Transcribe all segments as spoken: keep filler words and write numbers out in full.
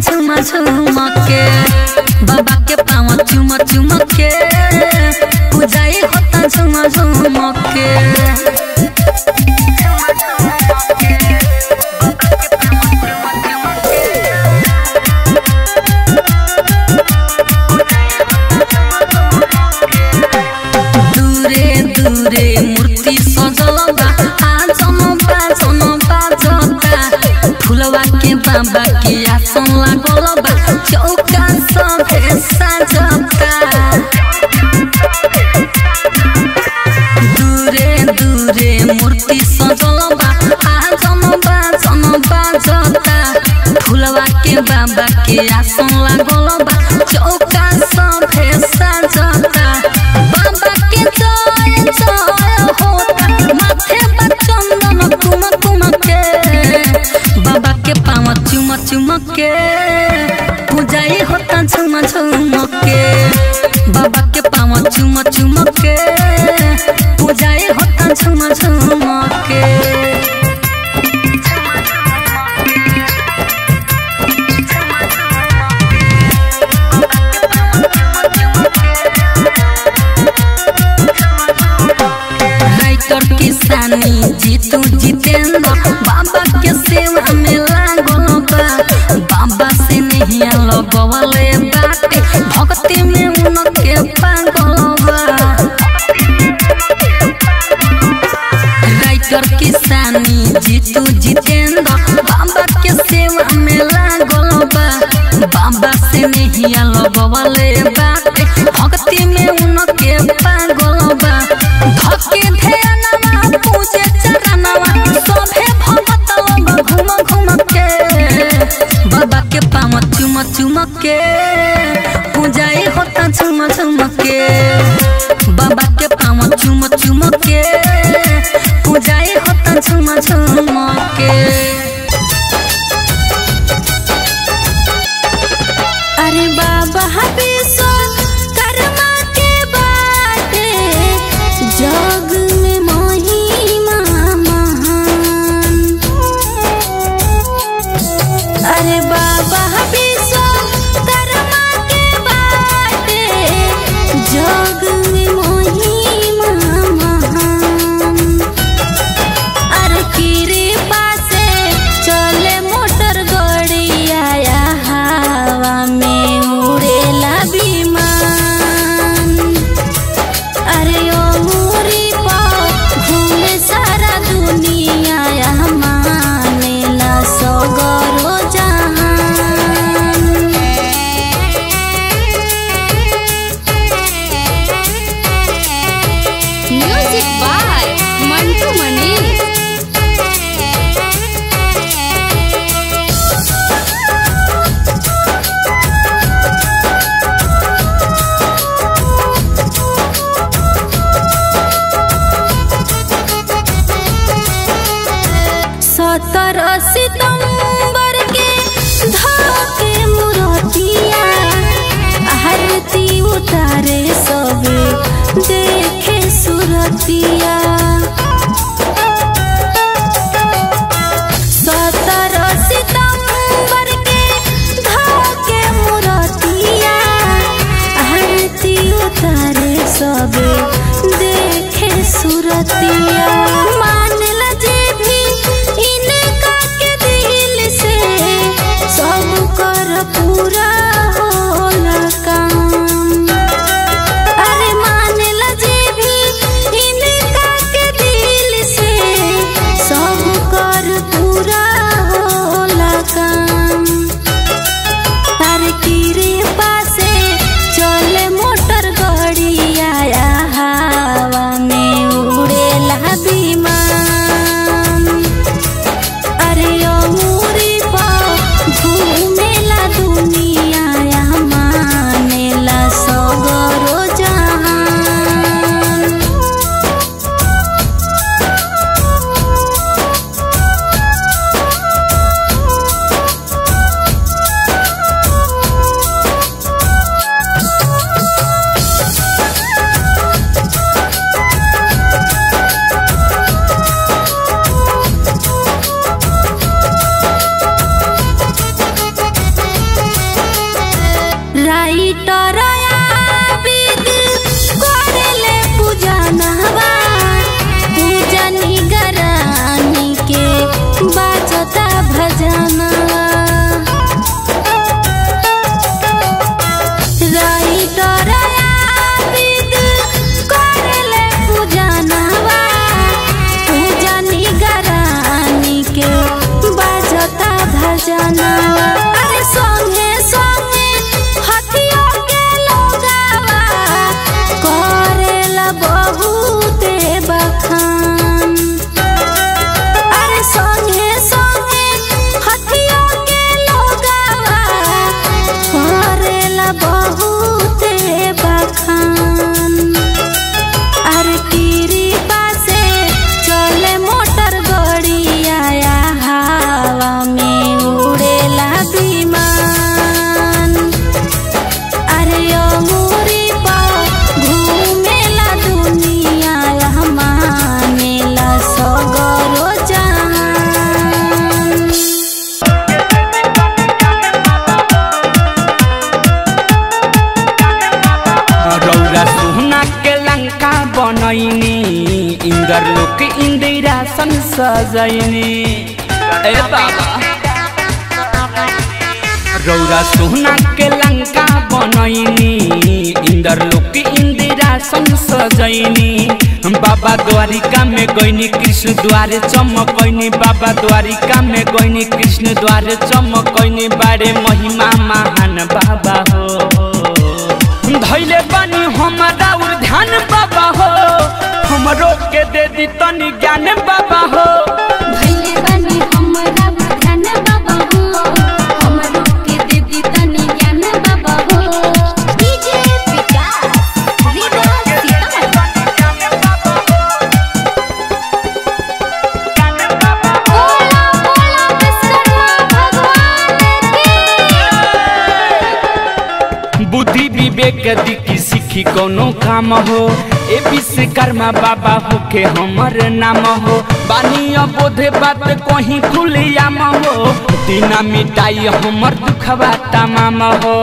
झुमा झुमा के बाबा के पाँव चुमा चुमा के पूजाई होता झुमा झुमा के दूरे दूरे मूर्ति सजलबा आजनबा जनबा जता फुलवा के बाबा के आसन लगलबा चौका सभे सजता दूरे दूरे मूर्ति सजलबा आजनबा जनबा जता फुलवा के बाबा के आसन लगलबा चौका सभे सजता बाबा के जय जय होता माथे पर चंदन कुम कुम के बाबा के पाँव चुम चुम के पूजाई होता झुमा झुम के बाबा के पाँव चुम चुम के पूजाई होता झुम झुम के। जीतू जितेंद्र बाबा के सेवा में लागल बा बाबा से नहीं लगवले बाटे भक्ति में उनके पागल बा राइटर किसानी जीतू जितेंद्र बाबा के सेवा में लागल बा बाबा से नहीं लगवले बाटे भक्ति में उनके पागल बा धके चुमके पूजाई होता झुम झुम के बाबा के पाँव चुम चुम के पूजाई होता झुम झुम के। अरे बाबा विश्वकर्मा के बाटे जग में महिमा महान। अरे बाबा सत्रह सितंबर के धाके मूर्तिया आरती उतारे सबे देखे सुरतिया मान लजे भी इनका के दिल से सब कर पूरा होला काम। अरे ओ मुरी पाओ घूमेला दुनिया। लोक इंदिरा सन सजने रौरा सोहना के लंका बनैनी इंदर लोक इंदिरा सन सजैनी बाबा द्वारिका में गईनी कृष्ण द्वारे चमकैनी बाबा द्वारिका में गईनी कृष्ण द्वारे चमकैनी बारे महिमा महान बाबा हो धैले बनी हमारा ध्यान बाबा हो हमरो के दे दी तनी ज्ञान बाबा हो बुद्धि विवेक दिखी सीखी कोनो काम हो ए विश्वकर्मा बाबा होके हमर नाम हो बानी बोधे बात कहीं खुलियाम हो दिना मिटाई हमर दुखवा तमाम हो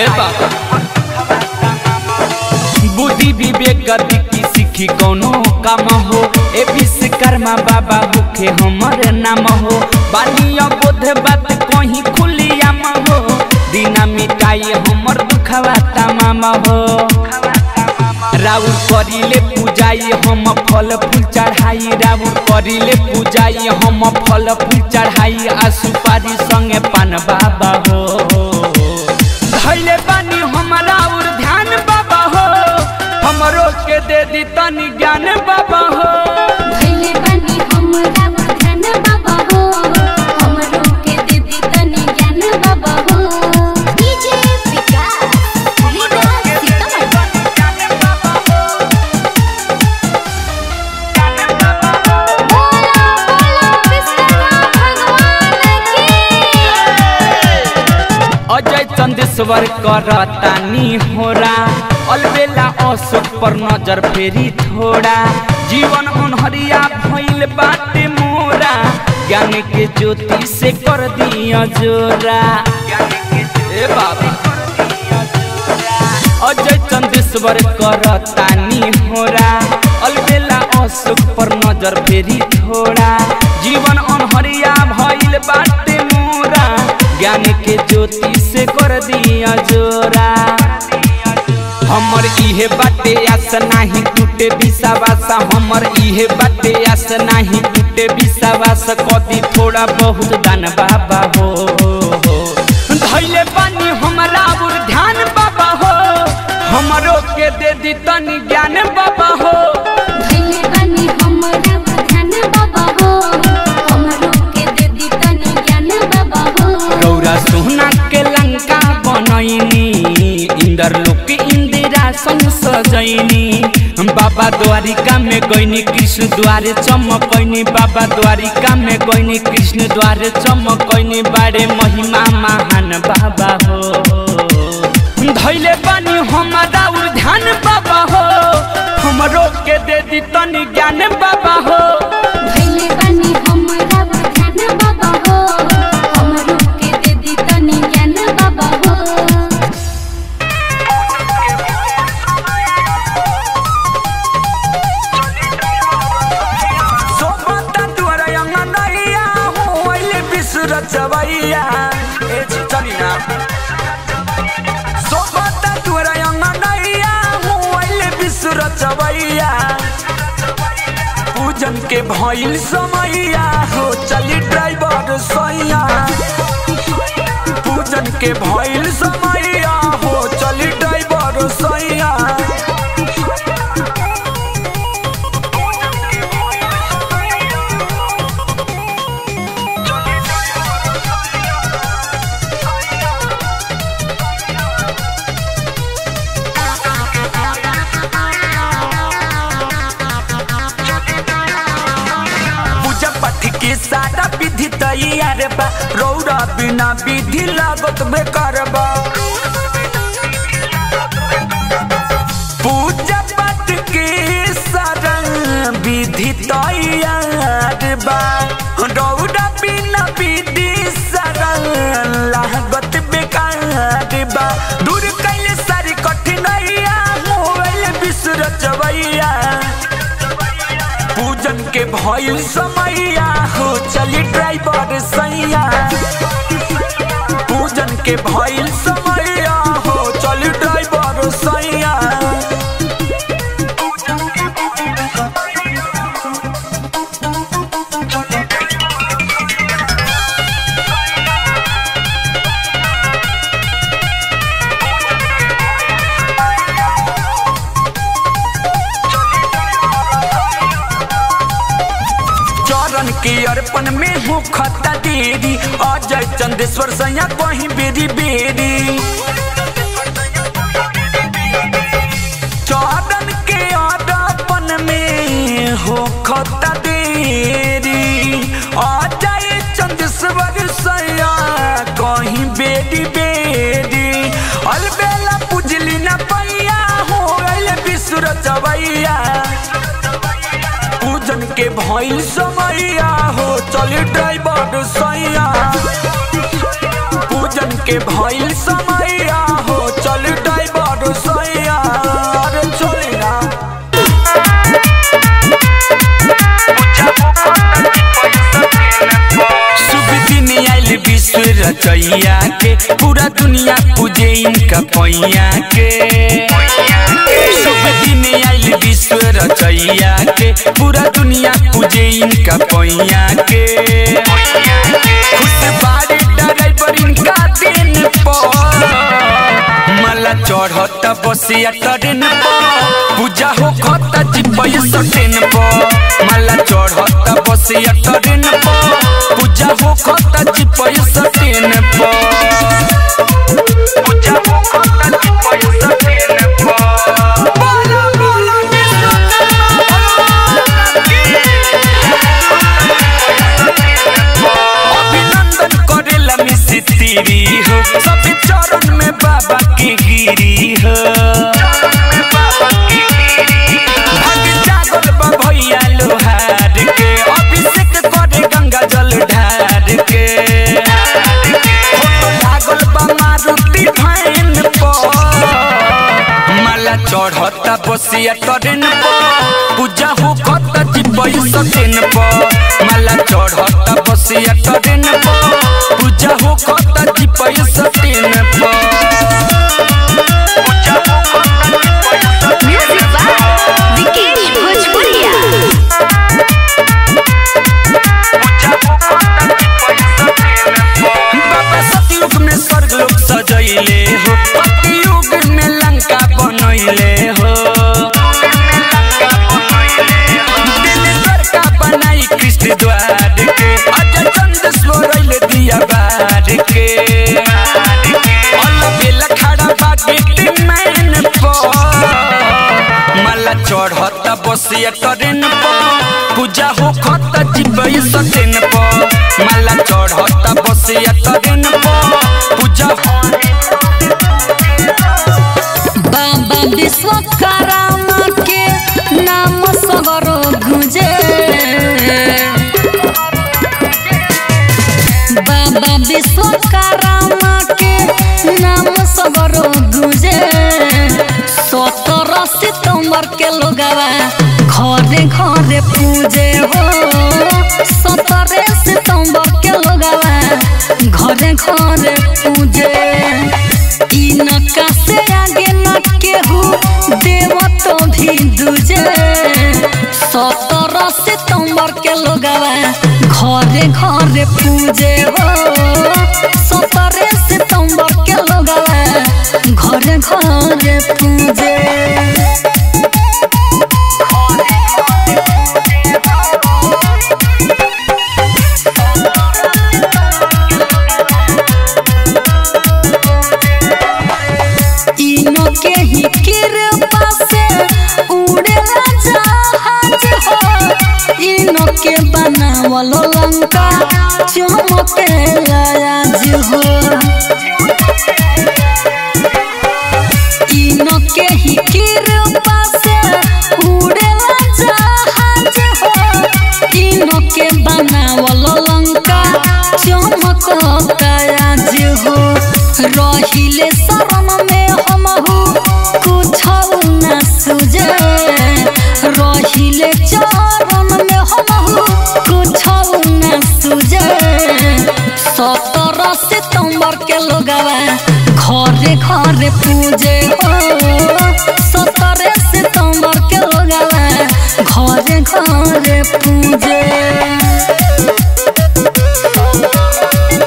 ए बाबा बुद्धि विवेक दिखी सीखी कोनो काम हो ए विश्वकर्मा बाबा होके हमर नाम हो बानी बोधे बात कहीं खुलियाम हो दिना मिटाई हमर दुखवा तमाम हो राउर करिले पूजाई हम फल फूल चढ़ाई राउर करिले पूजाई हम फल फूल चढ़ाई आ सुपारी संगे पान बाबा हो धैले बनी हम राउर ध्यान बाबा हो हमरो के दे दी तनी ज्ञान बाबा हो चंदेश्वर करतानी होरा अलबेला अशोक पर नजर फेरी थोड़ा जीवन अनहरिया भइल बाटे मोरा ज्ञान के ज्योति से कर दिया जोरा ए बाबा अजय चंदेश्वर करतानी होरा अलबेला अशोक पर नजर फेरी थोड़ा जीवन अनहरिया भइल बाटे मोरा ज्ञान के ज्योति से कर दिया जोरा हमर इहे बाटे आस नाही टूटे विश्वासा हमर इहे बाटे आस नाही टूटे विश्वास कदी थोड़ा बहुत दान बाबा हो धैले बनी हमरा और ध्यान बाबा हो हमरो के दे दी तनी ज्ञान बाबा हो सोहना के लंका बनैनी इंदर लोक इंदिरा सन सजैनी बाबा द्वारिका में गईनी कृष्ण द्वारे चमकैनी बाबा द्वारिका में गईनी कृष्ण द्वारे चमकैनी बारे महिमा महान बाबा हो धैले बनी हमारा और ध्यान बाबा हो हमरो के दे दी तनी ज्ञान बाबा हो पूजन के भइल समैया हो चली ड्राइवर सैया पूजन के भइल समैया हो चली ड्राइवर सैया रौरा बिना विधि लागत बेकारबा पूजा पाठ के सारंग विधि तैयार बा रौरा बिना विधि सारंग लागत बेकार बा दूर कैले सारी कठिनाइया मोबाइल विश्व रचवैया के भइल समैया हो चली ड्राइवर सैया, पूजन के भइल समैया हो चली ड्राइवर सैया। अर्पण में हूँ खता देरी अजय चंदेश्वर सैया कहीं बेरी बेरी, चरण के अर्पण में हूँ खता देरी अजय चंदेश्वर सैया कहीं बेरी बेरी। अलबेला पुजली न पैया हो विश्व चवैया, पूजन के भइल समैया हो चली ड्राइवर सैया, पूजन के भइल समैया हो चली ड्राइवर सैया। अरे चली ना शुभ दिन आइल विश्व रचैया के, पूरा दुनिया पूजे इनका पैया के, विश्व रचैया के, पूरा दुनिया पूजे इनका पैया के। खुश बारी ड्राइवर इनका दिन पर मला चढ़ता बसिया ट्रेन पर, पूजा हो खता जी पैसा ट्रेन पर, मला चढ़ता बसिया ट्रेन पर, पूजा हो खता जी पैसा ट्रेन पर, पूजा हो खता जी पैसा ट्रेन पर। सब चरण में बाबा की गिरी हो, भाग जागल बा भैया लोहार के, अभिषेक करे गंगा जल ढार के, लागल बा मारुति भैन पर, माला चढ़ता बसिया ट्रेन पर, पूजा हो खता जी पैसा ट्रेन पर, माला चढ़ता बसिया ट्रेन पर, पूजा हो खता जी पैसा ट्रेन पर। बाबा सतयुग में स्वर्ग लोक सजैले हो, कलियुग में लंका बनैले हो, दिल द्वारका बनाई कृष्ण द्वार के, अजय चंदेश्वर अइले दिया बार के, अलबेला खड़ा बाटे टिमैन पर, माला चढ़ता बसिया ट्रेन पर, पूजा हो खता जी पैसा ट्रेन पर, माला चढ़ता बसिया ट्रेन पर, पूजा हो। बाबा विश्वकर्मा के नाम सगरो गुंजे, बाबा विश्वकर्मा के नाम सगरो गुंजे। सत्रह सितंबर के लोगवा घरे घरे पूजे हो, सत्रह सितंबर के लोगवा घरे घरे पूजे। इनका से आगे न केहू देवतो भी दूजे, सत्रह सितंबर के लोगवा घरे घरे पूजे हो, सत्रह सितंबर के लोगवा घरे घरे पूजे। वालो लंका चमके लाया जी हो, इनो के ही कृपा से उड़ेला जहाज हो, इनो के बनावलो लंका चमकता जी हो। रहिले शरण में हमहु कुछ न सूझे, रहिले चरण में हम बाबा घरे घरे पूजे हो, सतरे सितंबर के होगा घरे घरे पूजे। घरे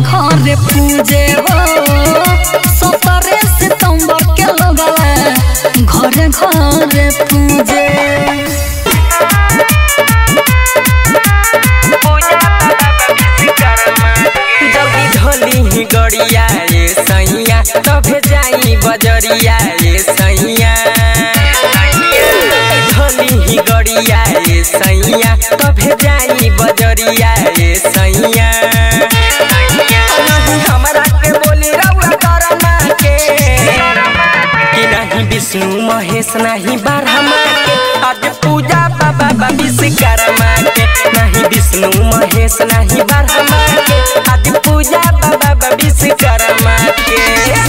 घरे पूजे हो, सतरे सितंबर के लोग घरे घरे पूजे। जब ढोली गड़िया ये सैया तब जाई बजरिया ये सैया, ढोली गड़िया ये सैया तब जाई बजरिया ये सैया। विष्णु महेश नहीं ब्रह्मा के, आज पूजा बाबा विश्वकर्मा के। नहीं विष्णु महेश नहीं ब्रह्मा के, आज पूजा बाबा विश्वकर्मा के,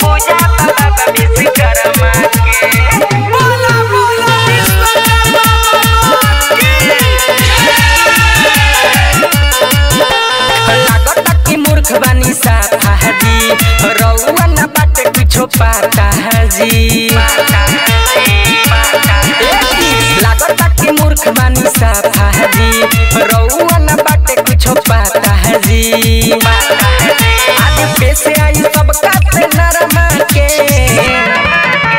पूजा बाबा विश्वकर्मा के। बोला बोला विश्वकर्मा। लागत की मूर्ख बनी साथा जी, रउआ ना बाटे कुछो पाता जी, लागता की मूर्ख बानी साफा जी, रउआ ना बाटे कुछो पाता है जी। आज पैसे आई सबका नरमा के,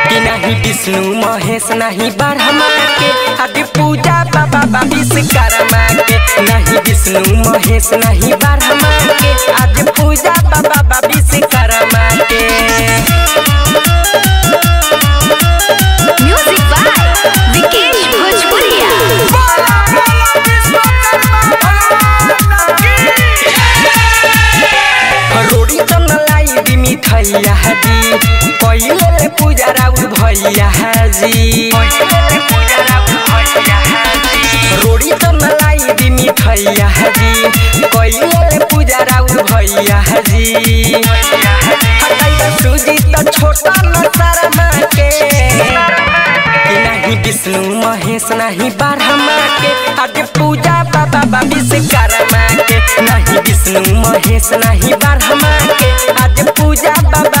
कि नहीं विष्णु महेश नहीं ब्रह्मा के, आज पूजा बाबा विश्वकर्मा के। नहीं विष्णु महेश नहीं ब्रह्मा के, आज पूजा बाबा विश्वकर्मा के। कोइले पूजा राउर भैया जी, कोइले पूजा राउर भैया जी, रोड़ी तो मलाई दी मिठैया जी, कोइले पूजा राउर भैया जी। सूजी तो छोटा न शर्मा के, कि नहीं विष्णु महेश नहीं ब्रह्मा के, आज पूजा बाबा विश्वकर्मा के। नहीं विष्णु महेश नहीं ब्रह्मा के, आज पूजा बाबा